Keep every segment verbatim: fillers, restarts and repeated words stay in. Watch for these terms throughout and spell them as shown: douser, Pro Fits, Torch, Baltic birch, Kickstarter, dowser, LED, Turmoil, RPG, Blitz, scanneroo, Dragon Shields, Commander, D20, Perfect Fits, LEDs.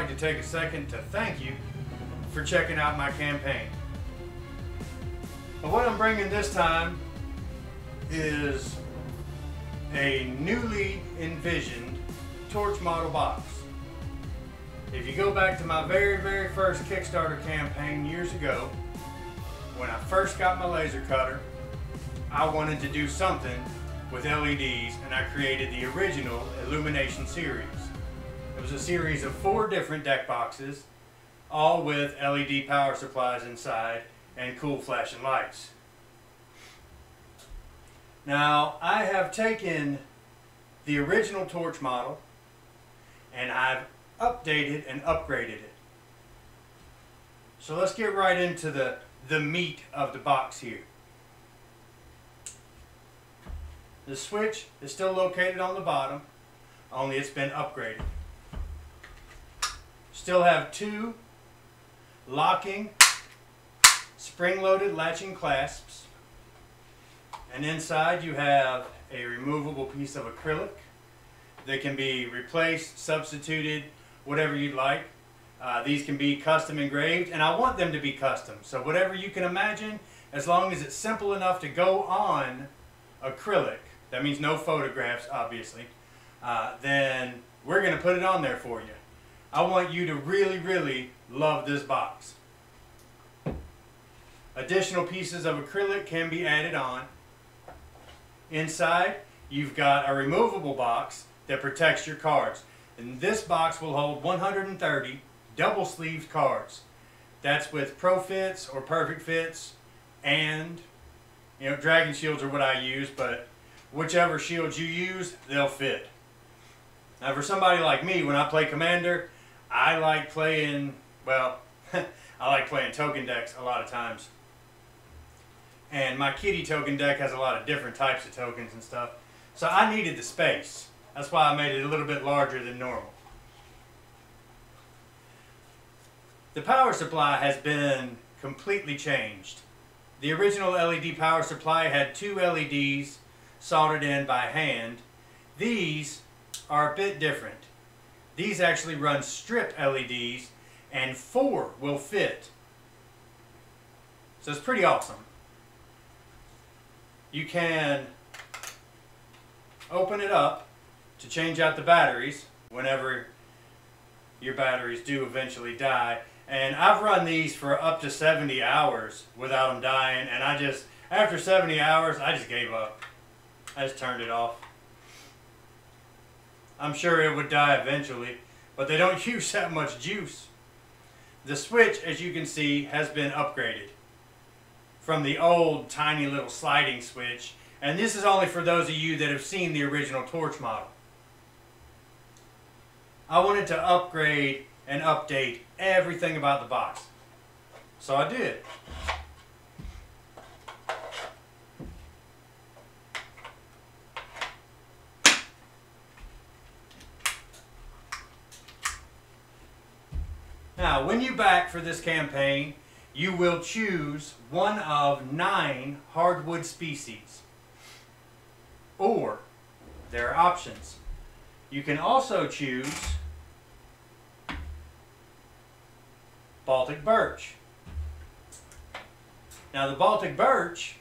like to take a second to thank you for checking out my campaign. But what I'm bringing this time is a newly envisioned torch model box. If you go back to my very, very first Kickstarter campaign years ago, when I first got my laser cutter, I wanted to do something with L E Ds, and I created the original Illumination series. It was a series of four different deck boxes, all with L E D power supplies inside and cool flashing lights. Now, I have taken the original torch model and I've updated and upgraded it. So let's get right into the, the meat of the box here. The switch is still located on the bottom, only it's been upgraded. Still have two locking, spring-loaded latching clasps. And inside you have a removable piece of acrylic that can be replaced, substituted, whatever you'd like. Uh, these can be custom engraved, and I want them to be custom. So whatever you can imagine, as long as it's simple enough to go on acrylic, that means no photographs, obviously, uh, then we're going to put it on there for you. I want you to really, really love this box. Additional pieces of acrylic can be added on. Inside, you've got a removable box that protects your cards. And this box will hold one hundred thirty double-sleeved cards. That's with Pro Fits or Perfect Fits, and, you know, Dragon Shields are what I use, but whichever shields you use, they'll fit. Now, for somebody like me, when I play Commander, I like playing, well, I like playing token decks a lot of times. And my kitty token deck has a lot of different types of tokens and stuff. So I needed the space. That's why I made it a little bit larger than normal. The power supply has been completely changed. The original L E D power supply had two L E Ds soldered in by hand. These are a bit different. These actually run strip L E Ds, and four will fit. So it's pretty awesome. You can open it up to change out the batteries whenever your batteries do eventually die. And I've run these for up to seventy hours without them dying, and I just, after seventy hours, I just gave up. I just turned it off. I'm sure it would die eventually, but they don't use that much juice. The switch, as you can see, has been upgraded from the old tiny little sliding switch. And this is only for those of you that have seen the original torch model. I wanted to upgrade and update everything about the box. So I did. Now, when you back for this campaign, you will choose one of nine hardwood species, or there are options. You can also choose Baltic birch. Now, the Baltic birch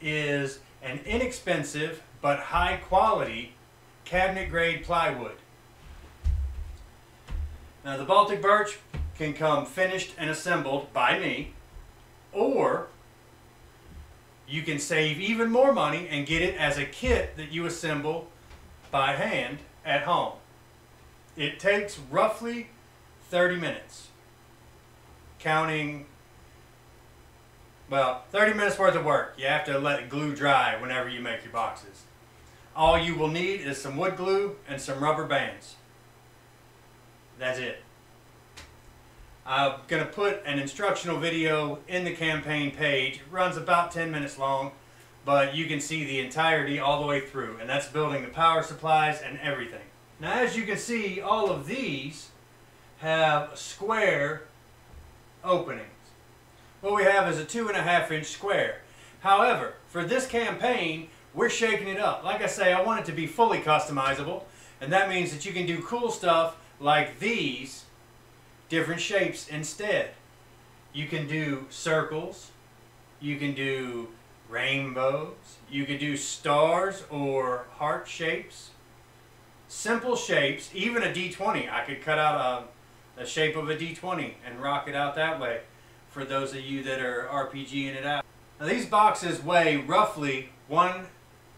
is an inexpensive but high quality cabinet grade plywood. Now, the Baltic birch can come finished and assembled by me, or you can save even more money and get it as a kit that you assemble by hand at home. It takes roughly thirty minutes, counting, well, thirty minutes worth of work. You have to let it glue dry whenever you make your boxes. All you will need is some wood glue and some rubber bands. That's it. I'm going to put an instructional video in the campaign page. It runs about ten minutes long, but you can see the entirety all the way through, and that's building the power supplies and everything. Now, as you can see, all of these have square openings. What we have is a two and a half inch square. However, for this campaign, we're shaking it up. Like I say, I want it to be fully customizable, and that means that you can do cool stuff like these different shapes instead. You can do circles, you can do rainbows, you can do stars or heart shapes. Simple shapes, even a D twenty. I could cut out a, a shape of a D twenty and rock it out that way for those of you that are RPGing it out. Now these boxes weigh roughly one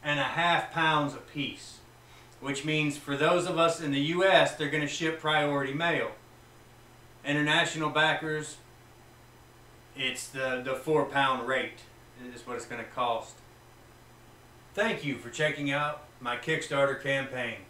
and a half pounds a piece, which means for those of us in the U S, they're going to ship priority mail. International backers, it's the, the four pound rate is what it's going to cost. Thank you for checking out my Kickstarter campaign.